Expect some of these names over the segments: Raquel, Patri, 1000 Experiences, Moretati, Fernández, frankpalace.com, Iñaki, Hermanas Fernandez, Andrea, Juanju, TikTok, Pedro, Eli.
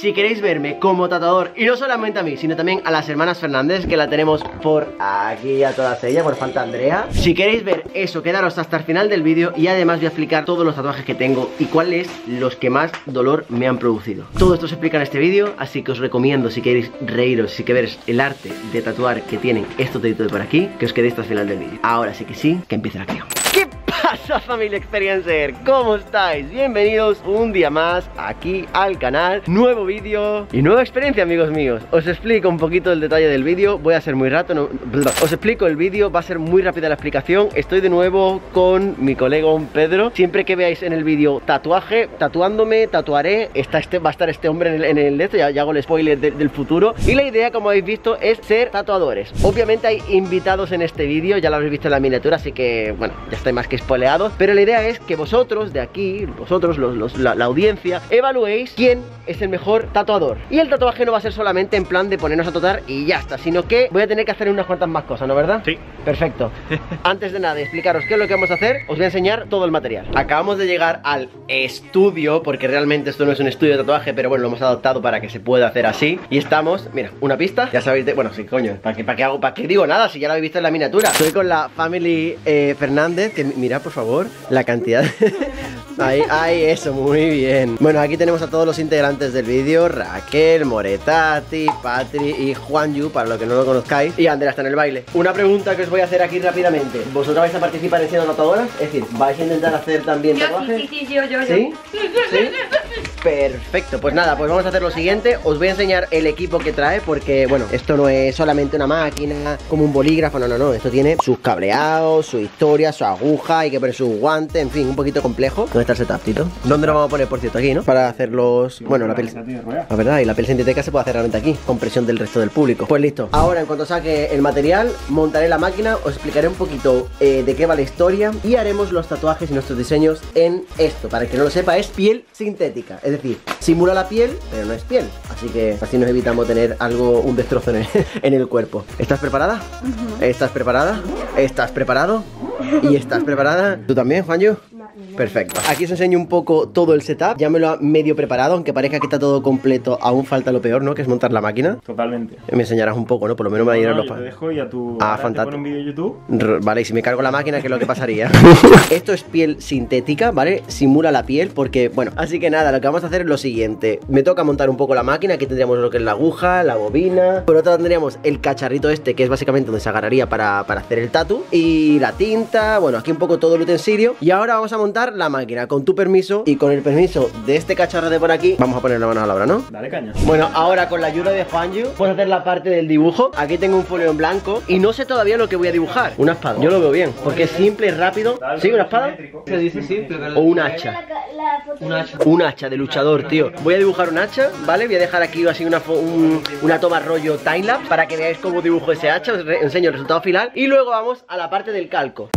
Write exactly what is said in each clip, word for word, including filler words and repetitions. Si queréis verme como tatuador, y no solamente a mí, sino también a las hermanas Fernández, que la tenemos por aquí a todas ellas, por falta Andrea. Si queréis ver eso, quedaros hasta el final del vídeo. Y además voy a explicar todos los tatuajes que tengo y cuáles los que más dolor me han producido. Todo esto se explica en este vídeo, así que os recomiendo, si queréis reíros, si queréis el arte de tatuar que tienen estos deditos de por aquí, que os quedéis hasta el final del vídeo. Ahora sí que sí, que empiece la acción. ¿Qué pasa, familia Experiencer? ¿Cómo estáis? Bienvenidos un día más aquí al canal. Nuevo vídeo y nueva experiencia, amigos míos. Os explico un poquito el detalle del vídeo. Voy a ser muy rato. No, os explico el vídeo. Va a ser muy rápida la explicación. Estoy de nuevo con mi colega Pedro. Siempre que veáis en el vídeo tatuaje, tatuándome, tatuaré. Está este, va a estar este hombre en el, en el de esto. Ya, ya hago el spoiler de, del futuro. Y la idea, como habéis visto, es ser tatuadores. Obviamente hay invitados en este vídeo. Ya lo habéis visto en la miniatura. Así que, bueno, ya estáis más que spoileados, pero la idea es que vosotros de aquí, vosotros, los, los, la, la audiencia, evaluéis quién es el mejor tatuador. Y el tatuaje no va a ser solamente en plan de ponernos a tatuar y ya está, sino que voy a tener que hacer unas cuantas más cosas, ¿no, verdad? Sí. Perfecto. Antes de nada, explicaros qué es lo que vamos a hacer, os voy a enseñar todo el material. Acabamos de llegar al estudio, porque realmente esto no es un estudio de tatuaje, pero bueno, lo hemos adoptado para que se pueda hacer así. Y estamos, mira, una pista, ya sabéis de... Bueno, sí, coño, ¿para qué, para qué hago? ¿Para qué digo nada si ya lo habéis visto en la miniatura? Estoy con la family eh, Fernández, que mira, por favor, la cantidad de... Ahí, ahí, eso, muy bien. Bueno, aquí tenemos a todos los integrantes del vídeo: Raquel, Moretati, Patri y Juanju, para los que no lo conozcáis. Y Andrea está en el baile. Una pregunta que os voy a hacer aquí rápidamente: ¿vosotros vais a participar en siendo tatuadoras? Es decir, ¿vais a intentar hacer también tatuajes? Sí, sí, sí, yo, yo, yo. ¿Sí? ¿Sí? Perfecto, pues nada, pues vamos a hacer lo siguiente. Os voy a enseñar el equipo que trae, porque bueno, esto no es solamente una máquina como un bolígrafo, no, no, no, esto tiene sus cableados, su historia, su aguja, hay que poner sus guantes, en fin, un poquito complejo. ¿Dónde está el setup, Tito? ¿Dónde lo vamos a poner, por cierto? Aquí, ¿no? Para hacer los... Bueno, la piel... La verdad, y la piel sintética se puede hacer realmente aquí, con presión del resto del público. Pues listo. Ahora, en cuanto saque el material, montaré la máquina, os explicaré un poquito eh, de qué va la historia y haremos los tatuajes y nuestros diseños en esto. Para el que no lo sepa, es piel sintética. Es decir, simula la piel, pero no es piel. Así que así nos evitamos tener algo, un destrozo en el, en el cuerpo. ¿Estás preparada? Uh-huh. ¿Estás preparada? ¿Estás preparado? ¿Y estás preparada? ¿Tú también, Juanjo? Perfecto. Aquí os enseño un poco todo el setup. Ya me lo ha medio preparado, aunque parezca que está todo completo. Aún falta lo peor, ¿no? Que es montar la máquina. Totalmente. Me enseñarás un poco, ¿no? Por lo menos me ayudarás los pasos. Te dejo y a tu... Ah, fantástico. Un vídeo de YouTube. R vale, y si me cargo la máquina, ¿qué es lo que pasaría? Esto es piel sintética, ¿vale? Simula la piel porque, bueno. Así que nada, lo que vamos a hacer es lo siguiente. Me toca montar un poco la máquina. Aquí tendríamos lo que es la aguja, la bobina. Por otro lado tendríamos el cacharrito este, que es básicamente donde se agarraría para, para hacer el tatu. Y la tinta, bueno, aquí un poco todo el utensilio. Y ahora vamos a montar la máquina, con tu permiso y con el permiso de este cacharro de por aquí. Vamos a poner la mano a la obra, ¿no? Dale caña. Bueno, ahora con la ayuda de Juanju vamos a hacer la parte del dibujo. Aquí tengo un folio en blanco y no sé todavía lo que voy a dibujar. Una espada, yo lo veo bien, porque es simple, es rápido. ¿Sí? ¿Una espada? Se dice simple. O un hacha. Un hacha. Un hacha de luchador, tío. Voy a dibujar un hacha, ¿vale? Voy a dejar aquí así una, un, una toma rollo timelapse para que veáis cómo dibujo ese hacha. Os enseño el resultado final y luego vamos a la parte del calco.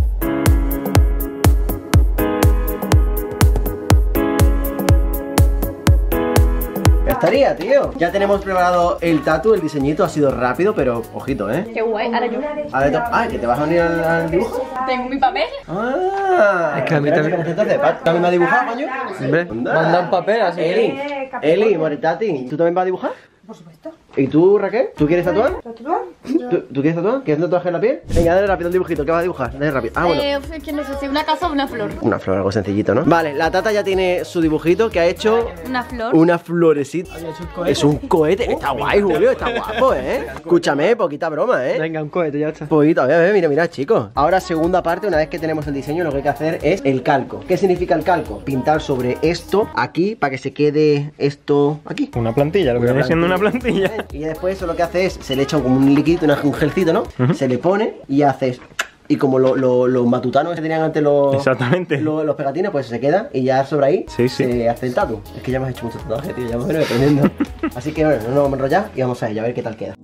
Estaría, tío. Ya tenemos preparado el tatu, el diseñito ha sido rápido, pero ojito, ¿eh? Qué guay, ahora yo. Ah, que te vas a unir al, al dibujo. Tengo mi papel. Ah, es que a mí también. ¿También me ha dibujado, coño? Hombre, manda un papel así. Eli, Eli, Moretati, ¿tú también vas a dibujar? Por supuesto. ¿Y tú, Raquel? ¿Tú quieres tatuar? ¿Tatuar? ¿Tú, ¿Tú quieres tatuar? ¿Quieres tatuaje en la piel? Venga, dale rápido el dibujito, ¿qué vas a dibujar? Dale rápido. Ah, bueno. Eh, que no sé si una casa o una flor. Una flor, algo sencillito, ¿no? Vale, la Tata ya tiene su dibujito que ha hecho... Una flor. Una florecita. Es un cohete. Está guay, Julio, está guapo, ¿eh? Escúchame, poquita broma, ¿eh? Venga, un cohete, ya está. Poquito, a ver, mira, mira, chicos. Ahora, segunda parte, una vez que tenemos el diseño, lo que hay que hacer es el calco. ¿Qué significa el calco? Pintar sobre esto, aquí, para que se quede esto aquí. Una plantilla, lo que viene siendo una plantilla. Y después eso lo que hace es, se le echa como un líquido, un gelcito, ¿no? Uh-huh. Se le pone y haces... Y como los lo, lo matutanos que tenían antes los... Exactamente. Lo, los pegatines, pues se queda y ya sobre ahí sí, sí. Se hace el tatu. Es que ya hemos hecho muchos tatuajes, tío, ya hemos venido aprendiendo. Así que bueno, no nos vamos a enrollar y vamos a ello, a ver qué tal queda.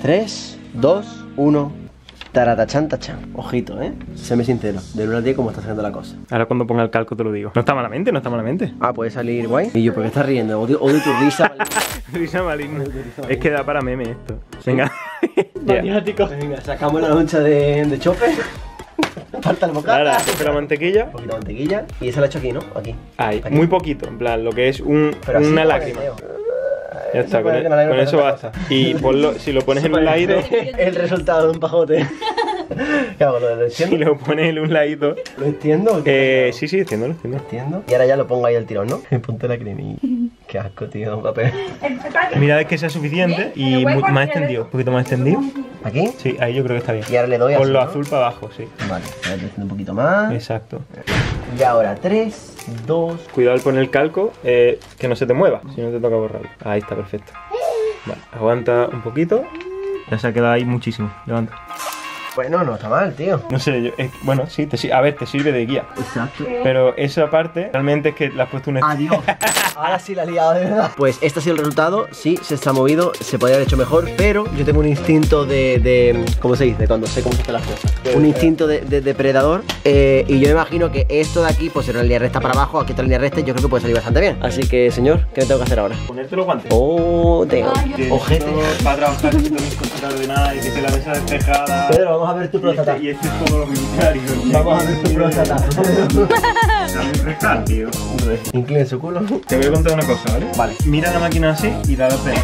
tres, dos, uno... Taratachán, tachán. Ojito, ¿eh? Séme sincero. Del uno al diez, ¿cómo está saliendo la cosa? Ahora cuando ponga el calco te lo digo. No está malamente, no está malamente. Ah, puede salir guay. Y yo, ¿por qué estás riendo? Odio, odio tu risa. Risa maligna. Es que da para meme esto. Venga. Maniático. Venga, sacamos la loncha de, de chope. Falta el bocata. Ahora, coge la mantequilla. Un poquito de mantequilla. Y eso lo he hecho aquí, ¿no? Aquí. Ahí, aquí. Muy poquito. En plan, lo que es un, una lágrima. Ya está, con, el, con eso basta. Y ponlo, si lo pones en un ladito. El resultado de un pajote. ¿Qué hago? ¿Lo extiendo? Si lo pones en un ladito. ¿Lo extiendo? Eh, sí, sí, extiendo, lo extiendo. Extiendo. Y ahora ya lo pongo ahí al tirón, ¿no? Ponte la cremilla. Qué asco, tío, un papel. Mirad, es que sea suficiente y más extendido. Un poquito más extendido. ¿Aquí? Sí, ahí yo creo que está bien. Y ahora le doy con lo azul para abajo, sí. Vale, ahora le doy un poquito más. Exacto. Y ahora tres, dos. Cuidado al poner el calco, eh, que no se te mueva, si no te toca borrarlo. Ahí está, perfecto. Vale, aguanta un poquito. Ya se ha quedado ahí muchísimo. Levanta. Bueno, no está mal, tío. No sé, yo, es, bueno, sí, te, a ver, te sirve de guía. Exacto. Pero esa parte, realmente es que la has puesto un... Adiós. Ahora sí la he liado, de verdad. Pues este ha sido el resultado. Sí, se está movido, se podría haber hecho mejor, pero yo tengo un instinto de... de ¿cómo se dice? Cuando sé cómo se hacen las cosas. De, un instinto de, de depredador. Eh, y yo me imagino que esto de aquí, pues era una línea recta para abajo, aquí otra línea recta, y yo creo que puede salir bastante bien. Así que, señor, ¿qué me tengo que hacer ahora? Ponerte los guantes. Oh, tengo. Ojete. Para trabajar, que tengo que ordenada y que te la mesa despejada. Pedro, vamos a ver tu próstata. Y este es todo lo militario. Vamos a ver tu próstata. Sabes restar, tío. Inclina su culo. Te voy a contar una cosa, ¿vale? Vale. Mira la máquina así y dale a pegar.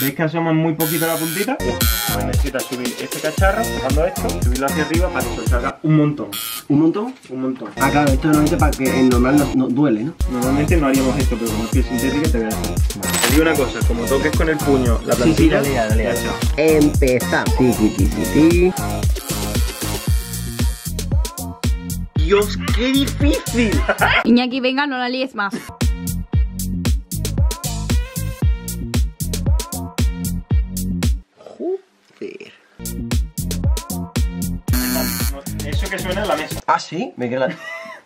¿Veis que asoma muy poquito la puntita? Pues necesitas subir este cacharro, dejando esto, subirlo hacia arriba para que salga un montón. ¿Un montón? Un montón. Ah, claro, esto normalmente para que en normal no, no duele, ¿no? Normalmente no haríamos esto, pero como es piel sintética te voy a hacer. Vale. Te digo una cosa, como toques con el puño la plantilla... Sí, sí, dale, dale, dale. Empezamos. Sí, sí, sí, sí, sí. Dios, qué difícil. Iñaki, venga, no la líes más. Eso que suena en la mesa. Ah, sí, me queda la...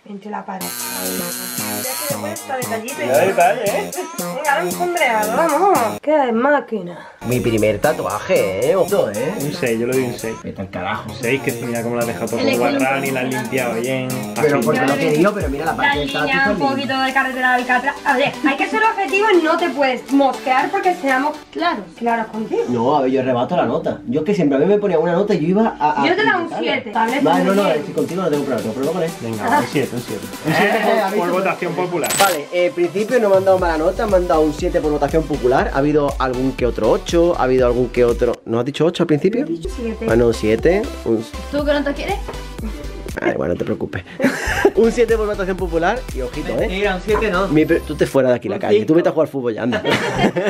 Entre la pared. Ya que está detallito. Ya detalle, ¿eh? Venga, un sombreado, vamos. Qué máquina. Mi primer tatuaje, ¿eh? Ojo, ¿eh? Un seis, yo lo doy un seis. Vete al carajo. Un seis, que mira cómo la has dejado todo guardado y la has limpiado bien. Pero porque no quería, pero mira la parte del tatuaje. La línea, un poquito de carretera del Catra. A ver, hay que ser objetivo y no te puedes mosquear porque seamos claros. Claros contigo. No, a ver, yo rebato la nota. Yo es que siempre a mí me ponía una nota y yo iba a... Yo te da un siete. Vale, no, no, estoy contigo, no tengo problema. Prueba con él. Venga, un siete. Un siete por, por votación popular. Vale, en eh, principio no me han dado mala nota. Me han dado un siete por votación popular. Ha habido algún que otro ocho. Ha habido algún que otro... ¿No has dicho ocho al principio? He dicho siete. Bueno, un siete un... ¿Tú qué nota quieres? Ay, bueno, no te preocupes. Un siete por votación popular. Y ojito, eh. Mentira, un siete no. Mi, tú te fuera de aquí la calle. Tú vete a jugar fútbol ya, anda.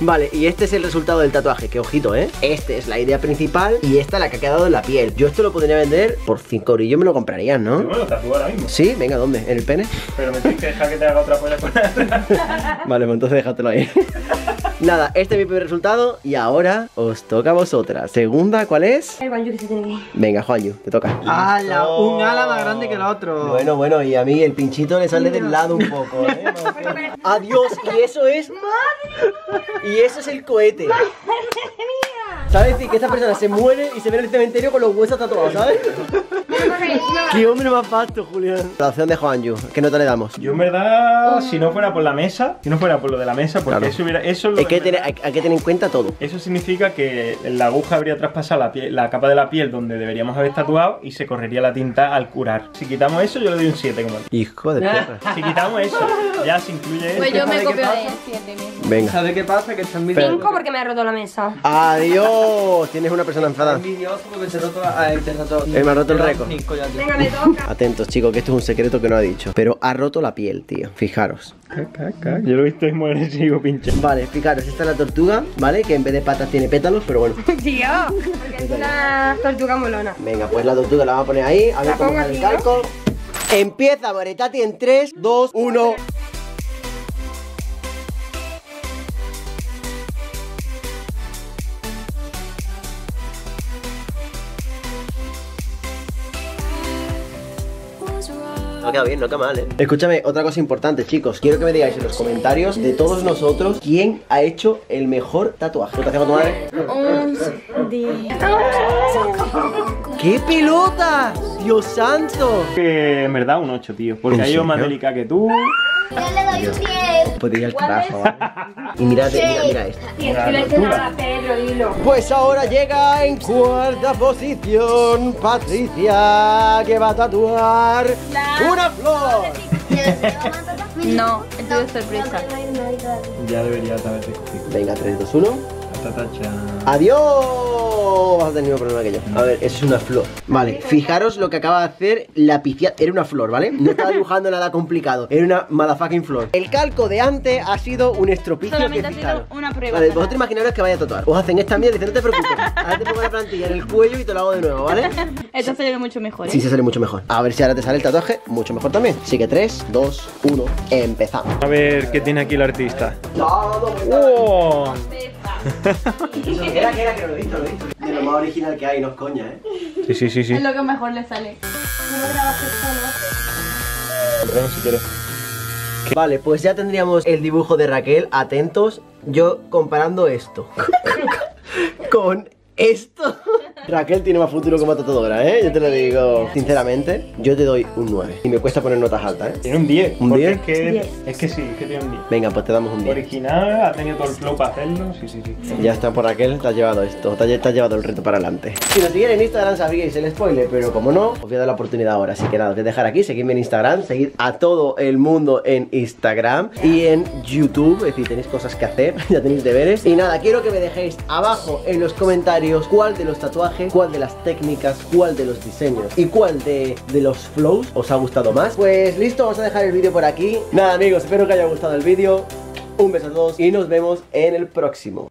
Vale, y este es el resultado del tatuaje. Que ojito, eh. Esta es la idea principal. Y esta la que ha quedado en la piel. Yo esto lo podría vender por cinco eurillos. Me lo comprarías, ¿no? Yo me lo tatúo ahora mismo. Sí, venga, ¿dónde? ¿En el pene? Pero me tienes que dejar que te haga otra polla con la otra. Vale, pues entonces déjatelo ahí. Nada, este es mi primer resultado. Y ahora os toca a vosotras. Segunda, ¿cuál es? El Juanju que se tiene que ir. Venga, Juanju, te toca. ¡Hala! Un ala más grande que el otro. Bueno, bueno, y a mí el pinchito le sale del lado un poco, ¿eh? Adiós, y eso es... ¡Madre! Y eso es el cohete. ¡Madre mía! ¿Sabes? Que esta persona se muere y se ve en el cementerio con los huesos tatuados, ¿sabes? ¡Qué hombre más pasto, Julián! La opción de Juanju, ¿qué nota le damos? Yo en verdad, si no fuera por la mesa, si no fuera por lo de la mesa, porque claro, eso hubiera... Eso es que tener, hay que tener en cuenta todo. Eso significa que la aguja habría traspasado la, piel, la capa de la piel donde deberíamos haber tatuado y se correría la tinta al curar. Si quitamos eso, yo le doy un siete como él. Hijo de perra. Si quitamos eso, ya se incluye eso. Pues yo me copio de siete. Venga. ¿Sabes qué pasa? Que están mirando. cinco porque me ha roto la mesa. ¡Adiós! Tienes una persona enfadada. Envidioso porque se ha roto la... Él me ha roto el récord. Venga, me toca. Atentos, chicos, que esto es un secreto que no ha dicho. Pero ha roto la piel, tío. Fijaros. Yo lo he visto, es muy agresivo, pinche. Vale, fijaros, esta es la tortuga, ¿vale? Que en vez de patas tiene pétalos, pero bueno. Tío, porque es una tortuga molona. Venga, pues la tortuga la vamos a poner ahí. A ver cómo sale el calco. Empieza Moretati en tres, dos, uno. No ha quedado bien, no ha quedado mal, ¿eh? Escúchame, otra cosa importante, chicos. Quiero que me digáis en los comentarios de todos nosotros quién ha hecho el mejor tatuaje. ¿Lo que hacemos tu madre? ¡Qué pelota! ¡Dios santo! Que en verdad un ocho, tío. Porque ha ido más delicada que tú. Yo le doy un diez. Puede ir al carajo, ¿vale? Y mirad, sí. mira, mira esto. Sí, es que le he dado a Pedro, dilo. Pues ahora llega en cuarta posición Patricia, que va a tatuar la... una flor. No, esto es sorpresa. Ya debería haberte escogido. Venga, tres, dos, uno. ¡Adiós! Vas a tener un problema que yo. A ver, eso es una flor. Vale, fijaros lo que acaba de hacer la piciada. Era una flor, ¿vale? No estaba dibujando nada complicado. Era una motherfucking flor. El calco de antes ha sido un estropicio. Solamente que fijaros. Ha sido una prueba. Vale, vosotros imaginaros que vaya a tatuar. Os hacen esta mierda y dicen, no te preocupes. Ahora te pongo la plantilla en el cuello y te lo hago de nuevo, ¿vale? Esto sale mucho mejor, ¿eh? Sí, se sale mucho mejor. A ver si ahora te sale el tatuaje mucho mejor también. Así que tres, dos, uno, empezamos. A ver qué tiene aquí el artista. ¡Todo! ¡Wow! Era que era que lo he visto, lo he visto. De lo más original que hay, no es coña, ¿eh? Sí, sí, sí, sí. Es lo que mejor le sale. No lo grabaste solo. Perdón, si quieres. Vale, pues ya tendríamos el dibujo de Raquel. Atentos, yo comparando esto con esto. Raquel tiene más futuro como tatuadora, ¿eh? Yo te lo digo sinceramente. Yo te doy un nueve. Y me cuesta poner notas altas, ¿eh? Tiene un diez. ¿Un diez? Es que, diez. Es que sí, es que tiene un diez. Venga, pues te damos un diez. Original, ha tenido todo el flow para hacerlo. Sí, sí, sí. Ya está, por Raquel, te has llevado esto. Te, te has llevado el reto para adelante. Si nos siguen en Instagram sabríais el spoiler, pero como no, os voy a dar la oportunidad ahora. Así que nada, os voy a dejar aquí. Seguidme en Instagram. Seguid a todo el mundo en Instagram y en YouTube. Es decir, tenéis cosas que hacer. Ya tenéis deberes. Y nada, quiero que me dejéis abajo en los comentarios cuál de los tatuajes, cuál de las técnicas, cuál de los diseños y cuál de, de los flows os ha gustado más. Pues listo, vamos a dejar el vídeo por aquí. Nada amigos, espero que haya gustado el vídeo. Un beso a todos y nos vemos en el próximo.